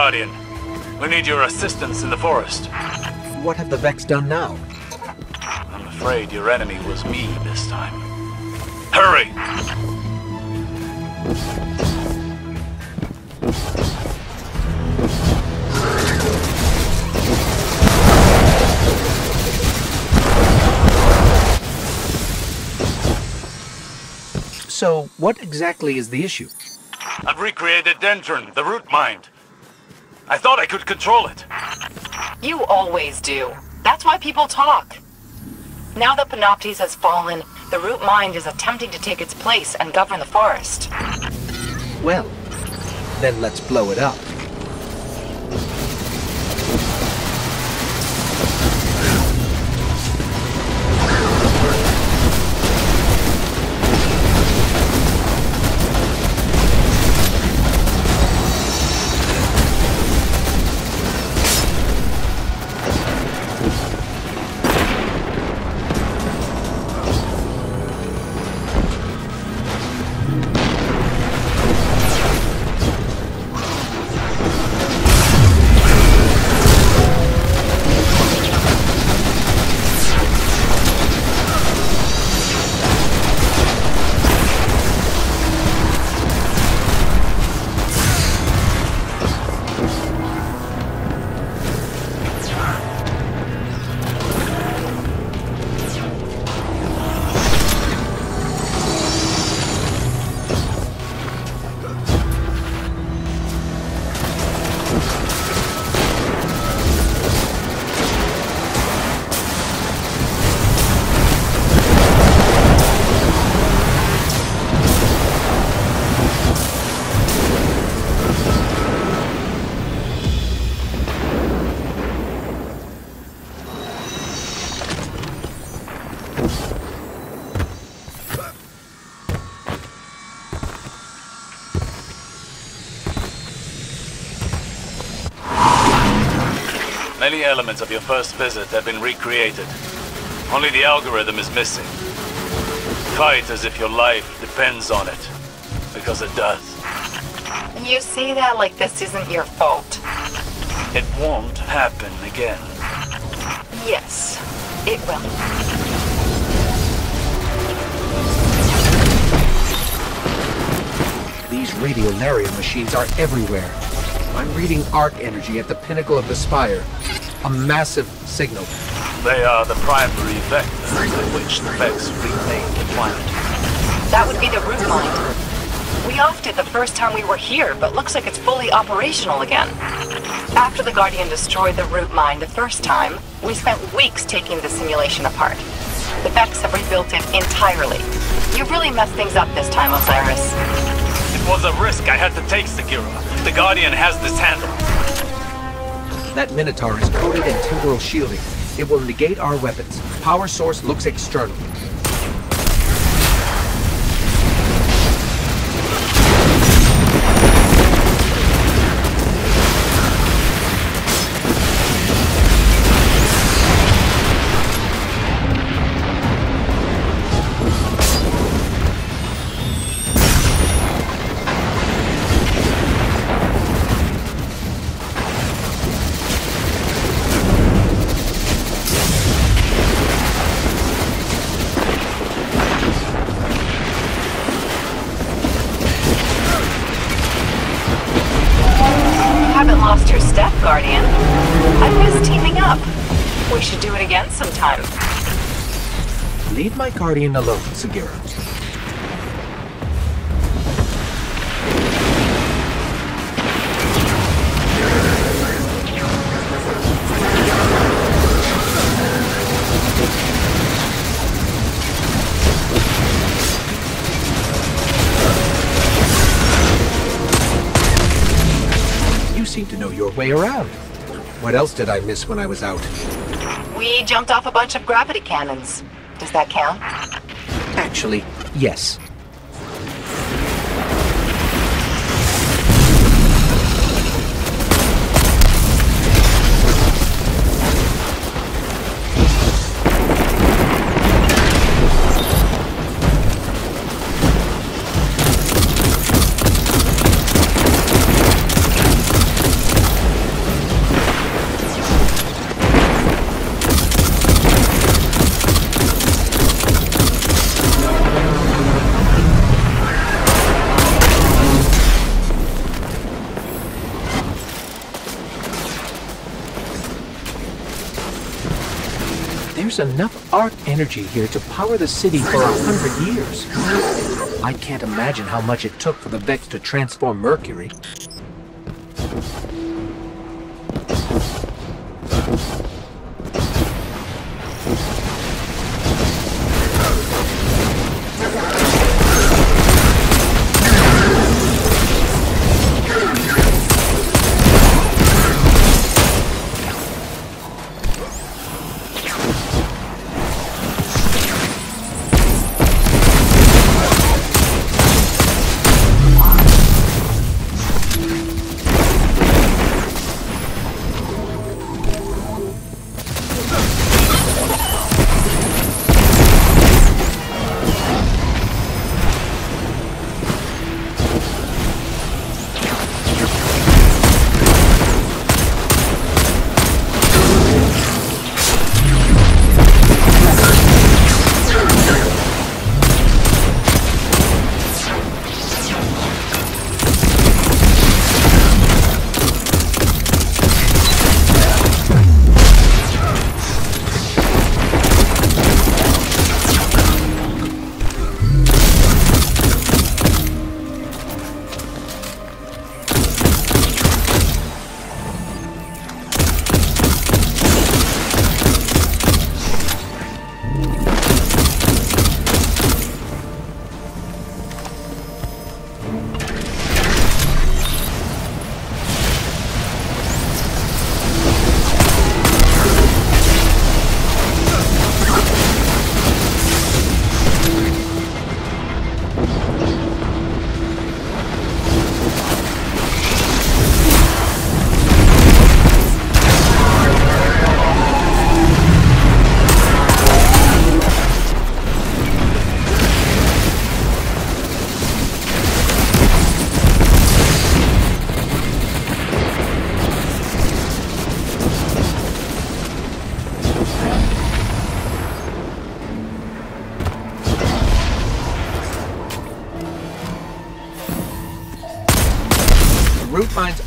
Guardian. We need your assistance in the forest. What have the Vex done now? I'm afraid your enemy was me this time. Hurry! So, what exactly is the issue? I've recreated Dendron, the root mind. I thought I could control it. You always do. That's why people talk. Now that Panoptes has fallen, the root mind is attempting to take its place and govern the forest. Well, then let's blow it up. Many elements of your first visit have been recreated. Only the algorithm is missing. Fight as if your life depends on it, because it does. You say that like this isn't your fault. It won't happen again. Yes, it will. These radiolaria machines are everywhere. I'm reading arc energy at the pinnacle of the Spire. A massive signal. They are the primary vectors with which the Vex remade the planet. That would be the root mind. We offed it the first time we were here, but looks like it's fully operational again. After the Guardian destroyed the root mind the first time, we spent weeks taking the simulation apart. The Vex have rebuilt it entirely. You really messed things up this time, Osiris. It was a risk I had to take, Sagira. The Guardian has this handle. That Minotaur is coated in temporal shielding. It will negate our weapons. Power source looks external. Guardian. I miss teaming up. We should do it again sometime. Leave my Guardian alone, Sagira. To know your way around. What else did I miss when I was out? We jumped off a bunch of gravity cannons. Does that count? Actually, yes. There's enough arc energy here to power the city for 100 years. I can't imagine how much it took for the Vex to transform Mercury.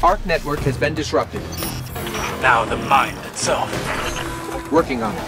Arc network has been disrupted. Now the mind itself. Working on it.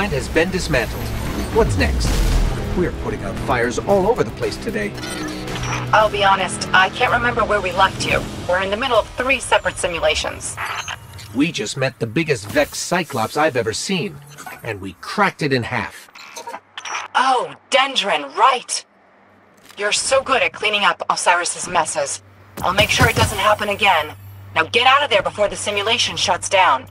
mine has been dismantled. What's next? We're putting out fires all over the place today. I'll be honest, I can't remember where we left you. We're in the middle of 3 separate simulations. We just met the biggest Vex Cyclops I've ever seen, and we cracked it in half. Oh, Dendron, right! You're so good at cleaning up Osiris's messes. I'll make sure it doesn't happen again. Now get out of there before the simulation shuts down.